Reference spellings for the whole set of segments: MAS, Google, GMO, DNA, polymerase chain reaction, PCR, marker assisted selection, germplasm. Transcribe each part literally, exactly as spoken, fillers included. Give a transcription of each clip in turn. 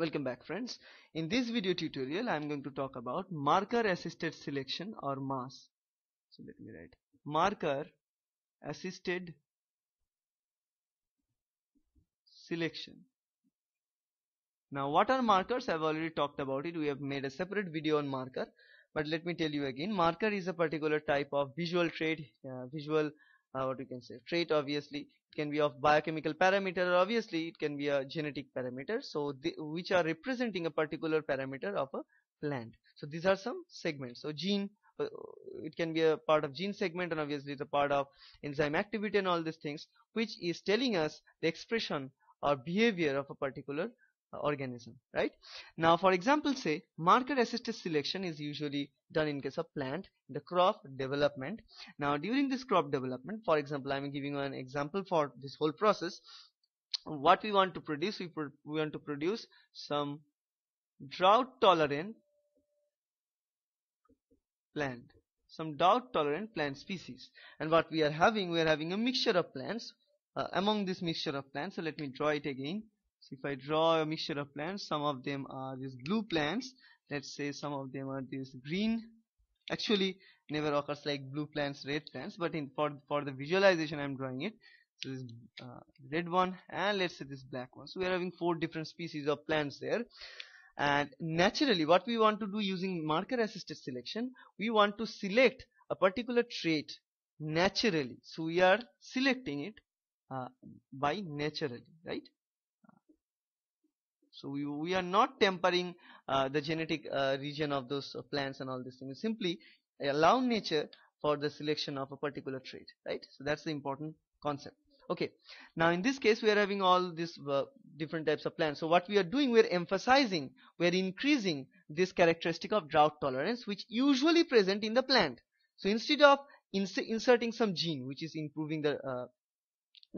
Welcome back, friends. In this video tutorial I am going to talk about marker assisted selection or M A S. So let me write marker assisted selection. Now what are markers? I have already talked about it. We have made a separate video on marker, but let me tell you again. Marker is a particular type of visual trait, uh, visual uh, what you can say trait. Obviously it can be of biochemical parameter, or obviously it can be a genetic parameter, so they, which are representing a particular parameter of a plant. So these are some segments. So gene, uh, it can be a part of gene segment, and obviously it's a part of enzyme activity and all these things, which is telling us the expression or behavior of a particular uh, organism, right? Now for example, say marker assisted selection is usually done in case of plant, the crop development. Now during this crop development, for example, I am giving you an example for this whole process. What we want to produce, we, pro we want to produce some drought tolerant plant, some drought tolerant plant species. And what we are having, we are having a mixture of plants. Uh, among this mixture of plants, so let me draw it again. So if I draw a mixture of plants, some of them are these blue plants, let's say some of them are these green. Actually never occurs like blue plants, red plants, but in for, for the visualization I am drawing it. So this uh, red one, and let's say this black one. So we are having four different species of plants there. And naturally what we want to do using marker assisted selection, we want to select a particular trait naturally. So we are selecting it Uh, by naturally, right? So we, we are not tempering uh, the genetic uh, region of those uh, plants and all these things. Simply allow nature for the selection of a particular trait, right? So that's the important concept. Okay, now in this case we are having all these uh, different types of plants. So what we are doing, we are emphasizing, we are increasing this characteristic of drought tolerance, which usually present in the plant. So instead of ins inserting some gene, which is improving the uh,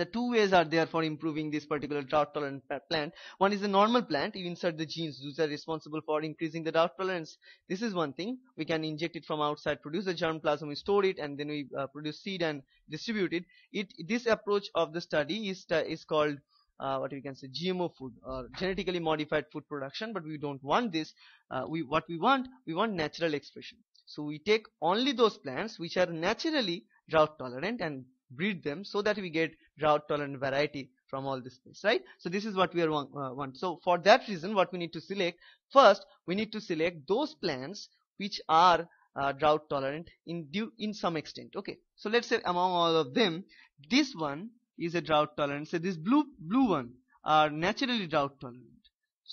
the two ways are there for improving this particular drought tolerant plant. One is the normal plant, you insert the genes which are responsible for increasing the drought tolerance. This is one thing. We can inject it from outside, produce the germplasm, we store it, and then we uh, produce seed and distribute it. It this approach of the study is is called uh, what we can say G M O food, or genetically modified food production. But we don't want this. Uh, we what we want we want natural expression. So we take only those plants which are naturally drought tolerant and breed them, so that we get drought tolerant variety from all this place, right? So this is what we are want, uh, want. So for that reason, what we need to select first, we need to select those plants which are uh, drought tolerant in due in some extent. Okay, so let's say among all of them, this one is a drought tolerant. So this blue blue one are naturally drought tolerant.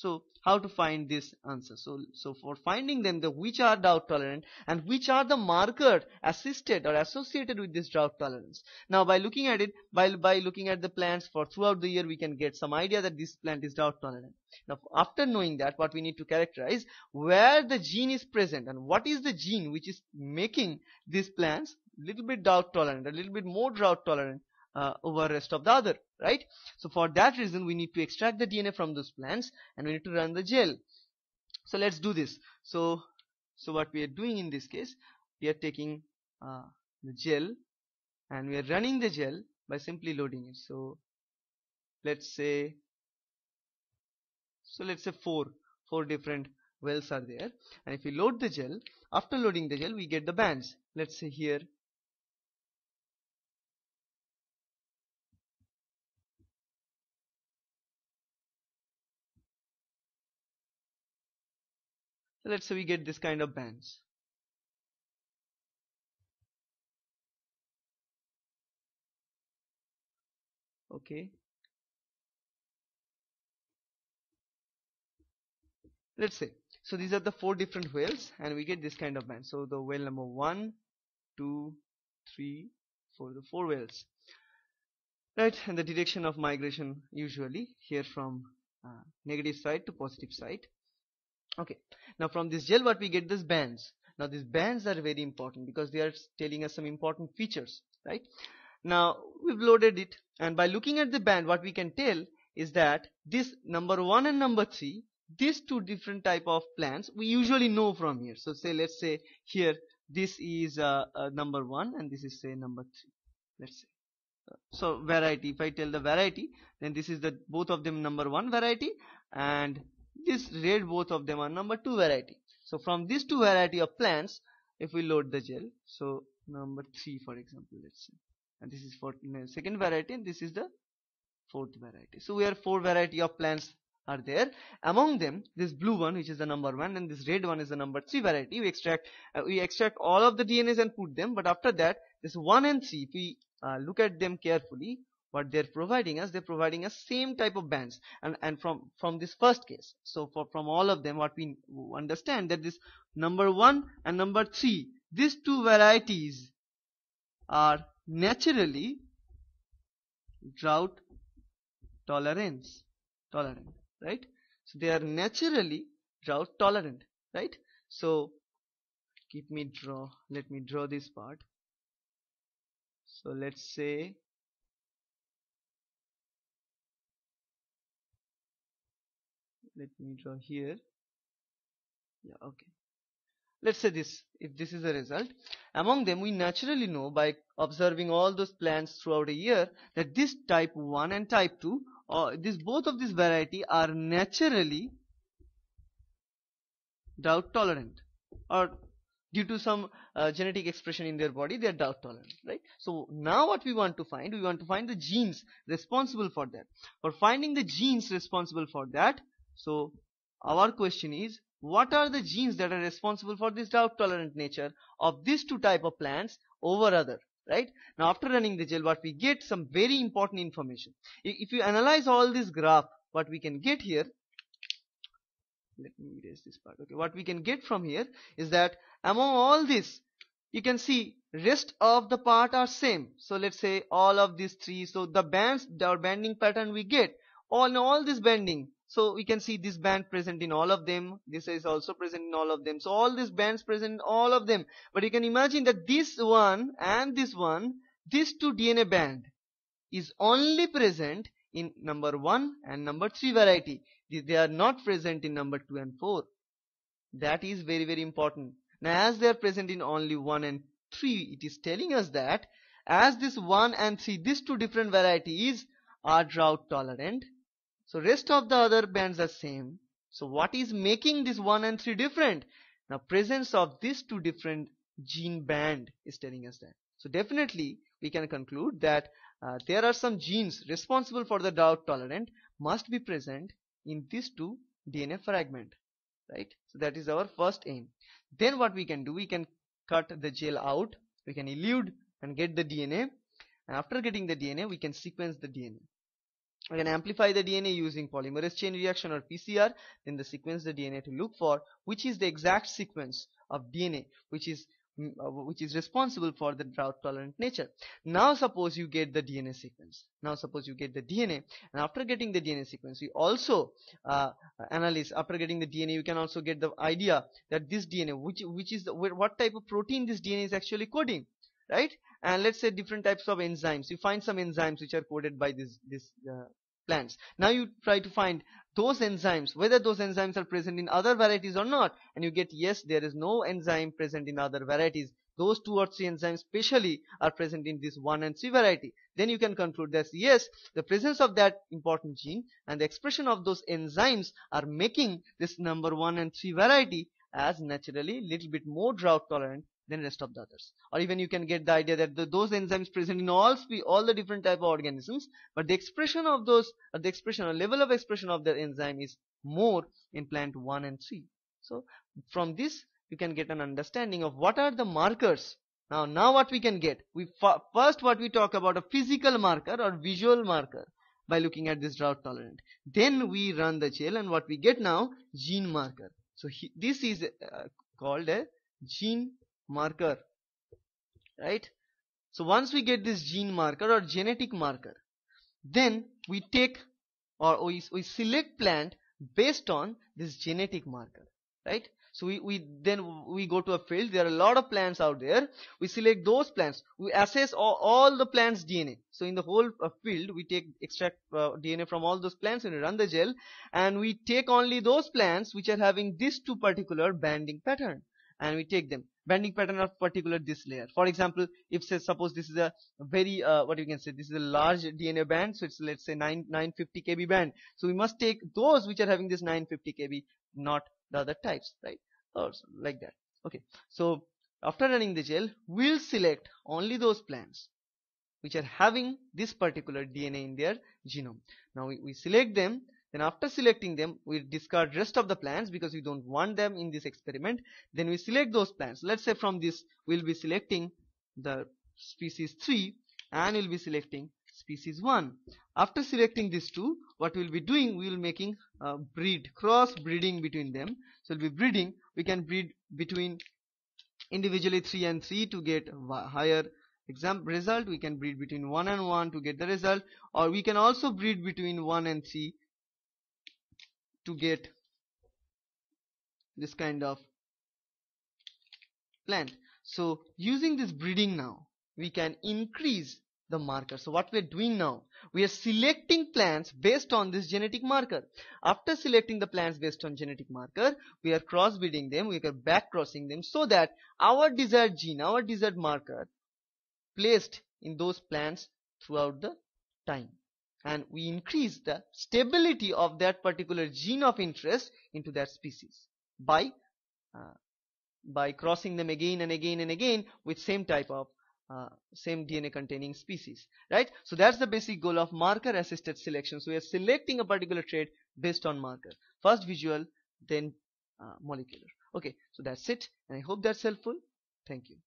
So how to find this answer? So so for finding them, the which are drought tolerant and which are the marker assisted or associated with this drought tolerance. Now by looking at it, by, by looking at the plants for throughout the year, we can get some idea that this plant is drought tolerant. Now after knowing that, what we need to characterize where the gene is present and what is the gene which is making these plants a little bit drought tolerant, a little bit more drought tolerant Uh, over rest of the other, right? So for that reason, we need to extract the D N A from those plants, and we need to run the gel. So let's do this. So so what we are doing in this case, we are taking uh, the gel, and we are running the gel by simply loading it. So let's say so let's say four four different wells are there, and if we load the gel, after loading the gel we get the bands. Let's say here let's say we get this kind of bands. Okay, let's say so these are the four different whales, and we get this kind of bands. So the whale number one, two, three, four, the four whales, right? And the direction of migration usually here from uh, negative side to positive side. Okay, now from this gel what we get, these bands. Now these bands are very important because they are telling us some important features, right? Now we've loaded it, and by looking at the band, what we can tell is that this number one and number three, these two different type of plants, we usually know from here. So say let's say here this is uh, uh, number one, and this is say number three, let's say. So variety, if I tell the variety, then this is the both of them number one variety, and This red, both of them are number two variety. So from these two variety of plants, if we load the gel, so number three for example, let's say, and this is for second variety, and this is the fourth variety. So we are four variety of plants are there. Among them, this blue one, which is the number one, and this red one is the number three variety. We extract, uh, we extract all of the D N As and put them. But after that, this one and three, if we uh, look at them carefully, what they're providing us, they're providing us same type of bands. And and from from this first case, so for from all of them, what we understand that this number one and number three, these two varieties are naturally drought tolerance tolerant. Right, so they are naturally drought tolerant, right? So keep me draw let me draw this part. So let's say let me draw here. Yeah, okay, let's say this, if this is the result, among them we naturally know by observing all those plants throughout a year that this type one and type two, or uh, this both of these variety are naturally drought tolerant, or due to some uh, genetic expression in their body they are drought tolerant, right? So now what we want to find, we want to find the genes responsible for that. For finding the genes responsible for that, so our question is, what are the genes that are responsible for this drought tolerant nature of these two type of plants over other? Right, now after running the gel, what we get, some very important information. If you analyze all this graph, what we can get here, let me erase this part. Okay, what we can get from here is that among all this, you can see rest of the part are same. So let's say all of these three, so the bands, our banding pattern we get on all this bending. So we can see this band present in all of them, this is also present in all of them, so all these bands present in all of them. But you can imagine that this one and this one, this two D N A band is only present in number one and number three variety. They are not present in number two and four. That is very very important. Now as they are present in only one and three, it is telling us that as this one and three, these two different varieties are drought tolerant. So rest of the other bands are same. So what is making this one and three different? Now presence of these two different gene band is telling us that. So definitely we can conclude that uh, there are some genes responsible for the drought tolerant must be present in these two D N A fragment, right? So that is our first aim. Then what we can do, we can cut the gel out, we can elude and get the D N A. And after getting the D N A, we can sequence the D N A. We can amplify the D N A using polymerase chain reaction or P C R, then the sequence the D N A to look for which is the exact sequence of D N A which is uh, which is responsible for the drought tolerant nature. Now suppose you get the D N A sequence. Now suppose you get the D N A, and after getting the D N A sequence, you also uh, analyze. After getting the D N A, you can also get the idea that this D N A, which which is the, what type of protein this D N A is actually coding, right? And let's say different types of enzymes. You find some enzymes which are coded by this this uh, plants. Now you try to find those enzymes, whether those enzymes are present in other varieties or not, and you get yes, there is no enzyme present in other varieties. Those two or three enzymes specially are present in this one and three variety. Then you can conclude that yes, the presence of that important gene and the expression of those enzymes are making this number one and three variety as naturally little bit more drought tolerant than rest of the others. Or even you can get the idea that the, those enzymes present in all all the different type of organisms, but the expression of those, or the expression or level of expression of the enzyme is more in plant one and three. So from this you can get an understanding of what are the markers. Now now what we can get, we first what we talk about a physical marker or visual marker by looking at this drought tolerant. Then we run the gel, and what we get now, gene marker. So he, this is uh, called a gene marker, right? So once we get this gene marker or genetic marker, then we take or we, we select plant based on this genetic marker, right? So we, we then we go to a field, there are a lot of plants out there, we select those plants, we assess all, all the plants D N A. So in the whole uh, field we take extract uh, D N A from all those plants and we run the gel, and we take only those plants which are having this two particular banding pattern. and we take them. Bending pattern of particular this layer. For example, if say suppose this is a very uh, what you can say this is a large D N A band, so it's let's say nine fifty K B band. So we must take those which are having this nine fifty K B, not the other types, right? Or like that. Okay. So after running the gel, we'll select only those plants which are having this particular D N A in their genome. Now we, we select them. Then after selecting them, we discard rest of the plants because we don't want them in this experiment. Then we select those plants. Let's say from this we'll be selecting the species three and we'll be selecting species one. After selecting these two, what we'll be doing, we'll making uh, breed, cross breeding between them. So we'll be breeding. We can breed between individually three and three to get higher exam result. We can breed between one and one to get the result, or we can also breed between one and three to get this kind of plant. So using this breeding now, we can increase the marker. So what we are doing now, we are selecting plants based on this genetic marker. After selecting the plants based on genetic marker, we are crossbreeding them, we are back crossing them, so that our desired gene, our desired marker placed in those plants throughout the time. And we increase the stability of that particular gene of interest into that species by uh, by crossing them again and again and again with same type of uh, same D N A containing species, right? So that's the basic goal of marker assisted selection. So we are selecting a particular trait based on marker, first visual, then uh, molecular. Okay, so that's it, and I hope that's helpful. Thank you.